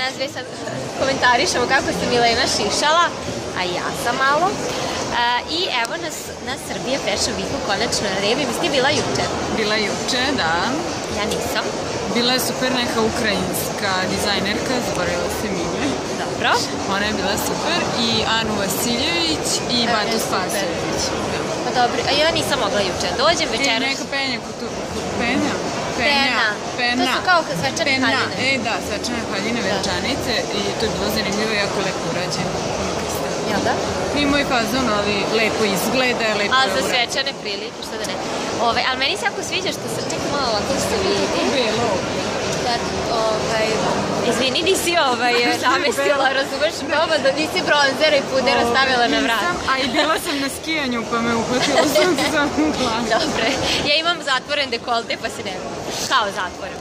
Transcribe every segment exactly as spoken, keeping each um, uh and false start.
Nas dve sad komentarišemo kako se Milena šišala, a ja sam malo. I evo nas na Srbije Fashion Weeku konačno na rebi. Mislim, je bila juče? Bila juče, da. Ja nisam. Bila je super neka ukrajinska dizajnerka, zaboravila se ime. Dobro. Ona je bila super. I Anu Vasiljević i Matu Sasjević. Pa dobro, a ja nisam mogla juče. Dođem večeraš. Neka penja kod penja. Pena. Pena. To su kao svečane haljine. E, da, svečane haljine, venčanice i to je bilo zanimljivo i jako lepo urađeno. Jel da? Nije moj fazon, ali lepo izgleda, lepo je urađeno. A za svečane prilike, što da ne. Ali meni se jako sviđa što se čak malo ovako što vidi. To je bilo ovdje. Izvini, nisi namestila, razumeš proba da nisi bronzera i pudera stavila na vrat. Nisam, a i bila sam na skijanju pa me uhvatila sunce za mnom glavu. Dobre, ja imam zatvoren dekolte pa se ne mogu, kao zatvoren.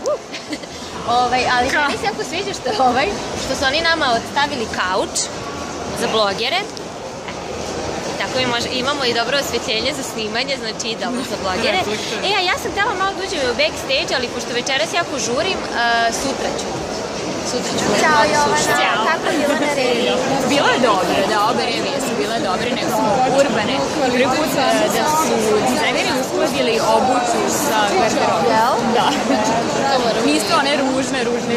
Ali meni se jako sviđa što su oni nama odstavili kauč za blogere. Tako imamo i dobro osvetljenje za snimanje, znači idealno za blogere. E, a ja sam htjela malo da uđem u backstage, ali pošto večeras jako žurim, sutra ću. Sutra ću. Ćao Jovana, kako je bilo na reviji? Bilo je dobro, da, obe revije su bile dobre, nego smo urbane. Prvi put da su dizajneri uskladili obuću sa garderobom. Jel? Da. Nisu one ružne, ružne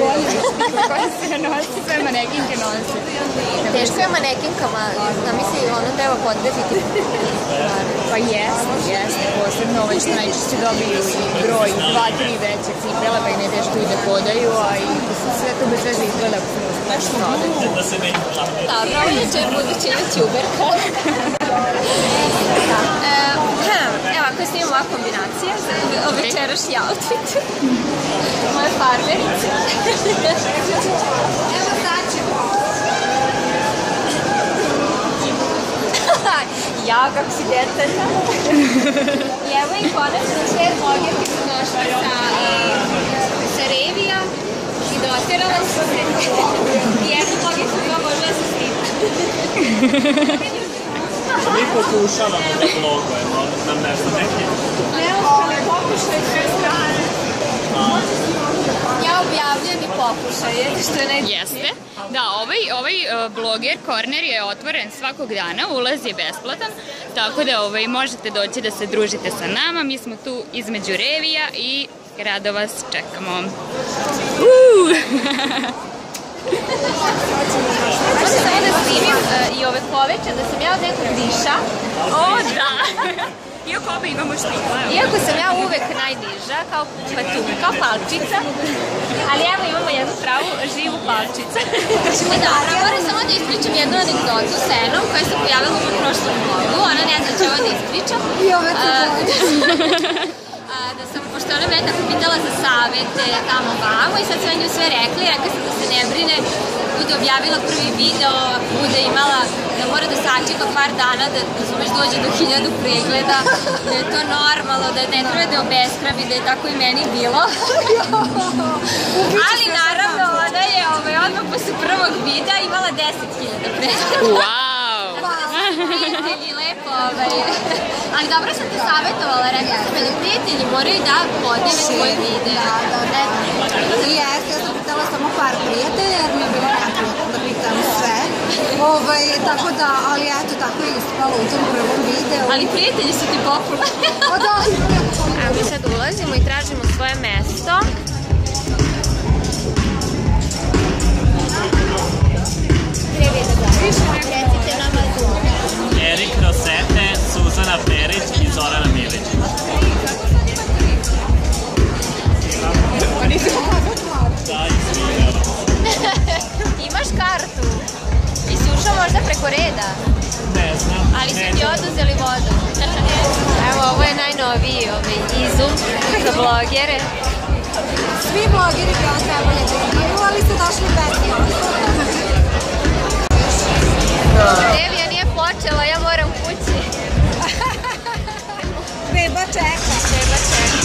koje se nosi, sve manekinke nosi. Teško je manekinkama, znam misli, ono treba podbeziti. Pa jeste, jeste, posebno ove što najčešće dobiju i broj dva, tri veće cipela, pa i ne teško i da podaju, a i sve to bez veze izgleda nešto odete. Dobro, uveče je budućina ćuberka. Evo, ako snimam ova kombinacija za večerašnji outfit. Moje farmerice. Evo sad ćemo. Ja, kako si djeteta. I evo i konačno sve blogerke su došle sa revija i doterala su se. I jednu blogerku koja možda se snima. Mi pokušavamo da blogujemo, nam nešto neke. Neuspjeli pokušaj sve strane. Ja objavljam i pokušaj, što je najbolje. Jeste. Da, ovaj bloger Corner je otvoren svakog dana, ulaz je besplatan, tako da možete doći da se družite sa nama. Mi smo tu između revija i rado vas čekamo. Možete samo da snimim i ove koveče, da sam ja od nekog diša. O, da! Iako oba imamo štikla. Iako sam ja uvek najniža, kao palčica, ali evo imamo jednu pravu živu palčicu. Dobro, moram samo da ispričam jednu anegdotu sa Enom koja se pojavila u prošlom vlogu. Ona ne zna će ovo da ispričam. I ove tako. Da sam, pošto ona me tako pitala za savete tamo vamo i sad sam nju sve rekla i rekla sam da se ne brine, bude objavila prvi video, bude imala da mora da sačeka par dana da dođe do hiljadu pregleda, da je to normalno, da ne treba da obeskrabi, da je tako i meni bilo. Ali naravno ona je odmah posle prvog videa imala deset hiljada pregleda. Prijatelji, lepo, ali dobro sam te savjetovala, rekla sam da prijatelji moraju da podijele svoje videa. I jeste, ja sam pitala samo par prijatelja jer mi je bilo neprijatno da pitam sve. Tako da, ali eto, tako je ispalo u tom prvom videu. Ali prijatelji su ti popularni. A mi sad ulazimo i tražimo svoje mesto. Treba je da gledamo. Recite nama zove. Erik Rosete, Suzana Perić i Zorana Milić. Imaš kartu? I si ušao možda preko reda? Ne znam. Ali su ti oduzeli vodu. Evo, ovo je najnoviji izum za blogere. Svi blogeri bi on trebali da znaju, ali su došli bez. Revija nije počela, ja moram kući. Beba čeka. Beba čeka.